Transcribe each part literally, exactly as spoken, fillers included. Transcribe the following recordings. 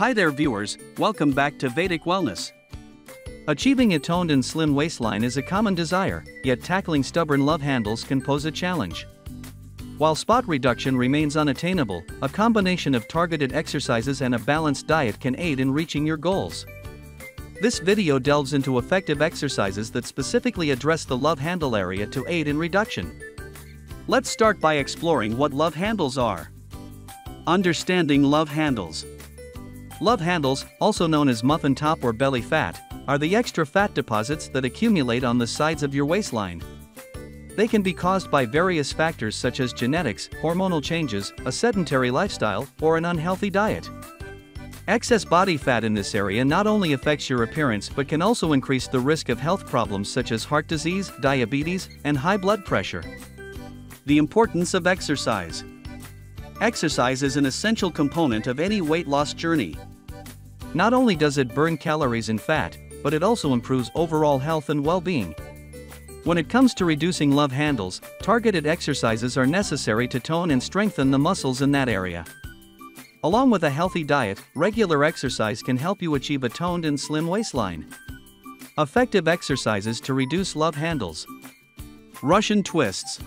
Hi there viewers, welcome back to Vaidic Wellness. Achieving a toned and slim waistline is a common desire, yet tackling stubborn love handles can pose a challenge. While spot reduction remains unattainable, a combination of targeted exercises and a balanced diet can aid in reaching your goals. This video delves into effective exercises that specifically address the love handle area to aid in reduction. Let's start by exploring what love handles are. Understanding love handles. Love handles, also known as muffin top or belly fat, are the extra fat deposits that accumulate on the sides of your waistline. They can be caused by various factors such as genetics, hormonal changes, a sedentary lifestyle, or an unhealthy diet. Excess body fat in this area not only affects your appearance but can also increase the risk of health problems such as heart disease, diabetes, and high blood pressure. The importance of exercise. Exercise is an essential component of any weight loss journey. Not only does it burn calories and fat, but it also improves overall health and well-being. When it comes to reducing love handles, targeted exercises are necessary to tone and strengthen the muscles in that area. Along with a healthy diet, regular exercise can help you achieve a toned and slim waistline. Effective exercises to reduce love handles. Russian twists.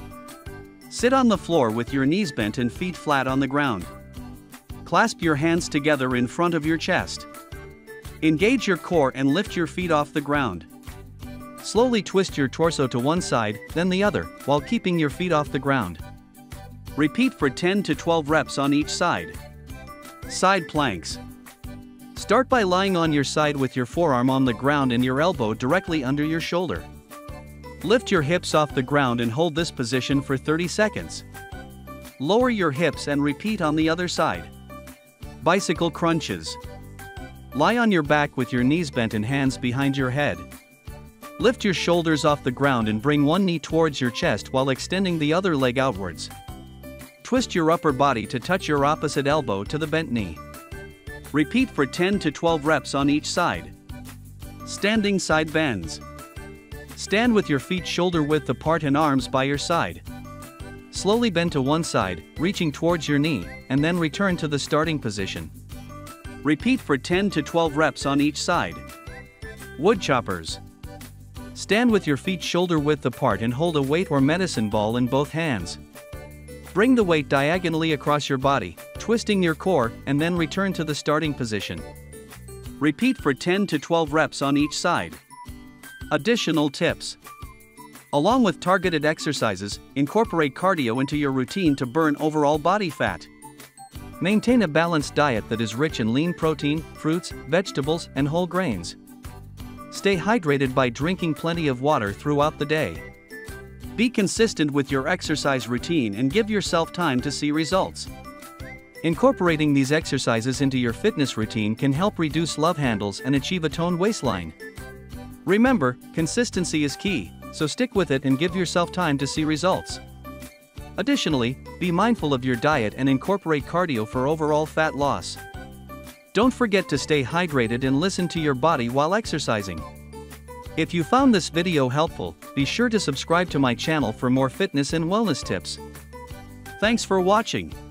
Sit on the floor with your knees bent and feet flat on the ground. Clasp your hands together in front of your chest. Engage your core and lift your feet off the ground. Slowly twist your torso to one side, then the other, while keeping your feet off the ground. Repeat for ten to twelve reps on each side. Side planks. Start by lying on your side with your forearm on the ground and your elbow directly under your shoulder. Lift your hips off the ground and hold this position for thirty seconds. Lower your hips and repeat on the other side. Bicycle crunches. Lie on your back with your knees bent and hands behind your head. Lift your shoulders off the ground and bring one knee towards your chest while extending the other leg outwards. Twist your upper body to touch your opposite elbow to the bent knee. Repeat for ten to twelve reps on each side. Standing side bends. Stand with your feet shoulder width apart and arms by your side. Slowly bend to one side, reaching towards your knee, and then return to the starting position. Repeat for ten to twelve reps on each side. Wood choppers. Stand with your feet shoulder width apart and hold a weight or medicine ball in both hands. Bring the weight diagonally across your body, twisting your core, and then return to the starting position. Repeat for ten to twelve reps on each side. Additional tips. Along with targeted exercises, incorporate cardio into your routine to burn overall body fat. Maintain a balanced diet that is rich in lean protein, fruits, vegetables, and whole grains. Stay hydrated by drinking plenty of water throughout the day. Be consistent with your exercise routine and give yourself time to see results. Incorporating these exercises into your fitness routine can help reduce love handles and achieve a toned waistline. Remember, consistency is key, so stick with it and give yourself time to see results. Additionally, be mindful of your diet and incorporate cardio for overall fat loss. Don't forget to stay hydrated and listen to your body while exercising. If you found this video helpful, be sure to subscribe to my channel for more fitness and wellness tips. Thanks for watching.